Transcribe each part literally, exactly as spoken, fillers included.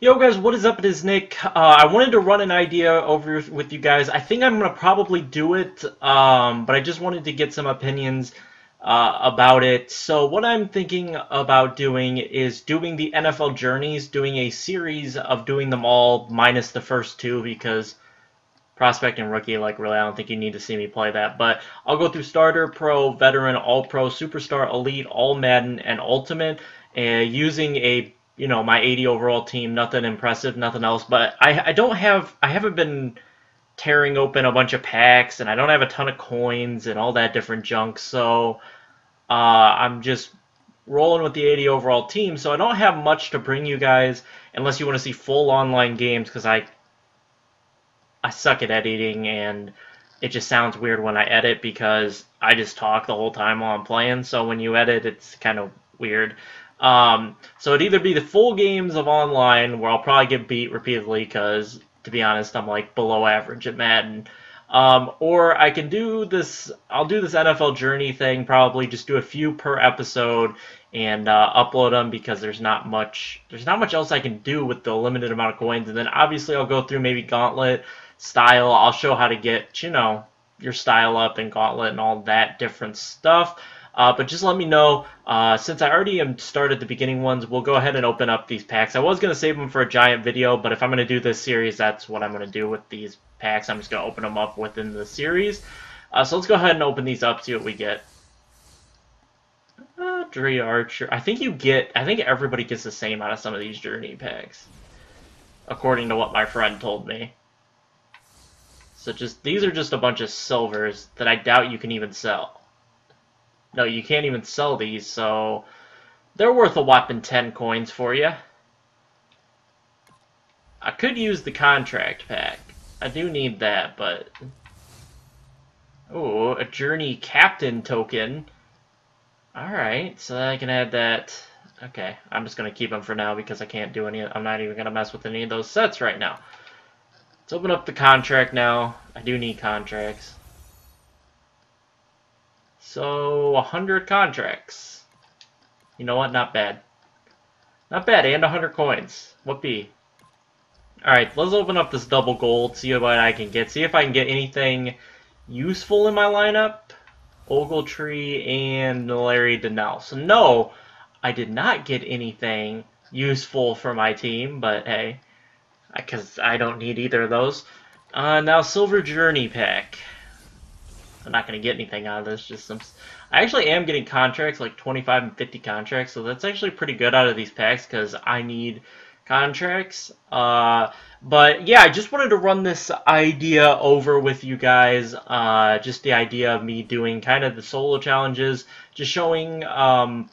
Yo guys, what is up? It is Nick. Uh, I wanted to run an idea over with you guys. I think I'm going to probably do it, um, but I just wanted to get some opinions uh, about it. So what I'm thinking about doing is doing the N F L Journeys, doing a series of doing them all minus the first two because prospect and rookie, like really I don't think you need to see me play that. But I'll go through starter, pro, veteran, all-pro, superstar, elite, all-Madden, and ultimate uh, using a you know, my eighty overall team, nothing impressive, nothing else. But I, I don't have, I haven't been tearing open a bunch of packs, and I don't have a ton of coins and all that different junk. So uh, I'm just rolling with the eighty overall team. So I don't have much to bring you guys unless you want to see full online games, because I, I suck at editing, and it just sounds weird when I edit because I just talk the whole time while I'm playing. So when you edit, it's kind of weird. Um, so it'd either be the full games of online, where I'll probably get beat repeatedly because, to be honest, I'm like below average at Madden, um, or I can do this, I'll do this N F L Journey thing, probably just do a few per episode and uh, upload them because there's not much, there's not much else I can do with the limited amount of coins. And then obviously I'll go through maybe Gauntlet style, I'll show how to get, you know, your style up in Gauntlet and all that different stuff. Uh, but just let me know, uh, since I already am started the beginning ones, we'll go ahead and open up these packs. I was going to save them for a giant video, but if I'm going to do this series, that's what I'm going to do with these packs. I'm just going to open them up within the series. Uh, so let's go ahead and open these up, see what we get. Uh, Dree Archer. I think you get, I think everybody gets the same out of some of these Journey packs, according to what my friend told me. So just, these are just a bunch of silvers that I doubt you can even sell. No, you can't even sell these, so they're worth a whopping ten coins for you. I could use the contract pack. I do need that, but... Ooh, a Journey Captain token. Alright, so I can add that. Okay, I'm just going to keep them for now because I can't do any... I'm not even going to mess with any of those sets right now. Let's open up the contract now. I do need contracts. So, one hundred contracts. You know what? Not bad. Not bad, and one hundred coins. Whoopee. Alright, let's open up this double gold, see what I can get. See if I can get anything useful in my lineup. Ogletree and Larry Denell. So, no, I did not get anything useful for my team, but hey, because I don't need either of those. Uh, now, Silver Journey pack. I'm not going to get anything out of this. Just some. I actually am getting contracts, like twenty-five and fifty contracts, so that's actually pretty good out of these packs because I need contracts. Uh, but yeah, I just wanted to run this idea over with you guys. Uh, just the idea of me doing kind of the solo challenges, just showing um,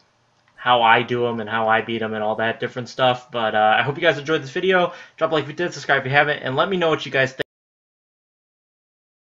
how I do them and how I beat them and all that different stuff. But uh, I hope you guys enjoyed this video. Drop a like if you did, subscribe if you haven't, and let me know what you guys think.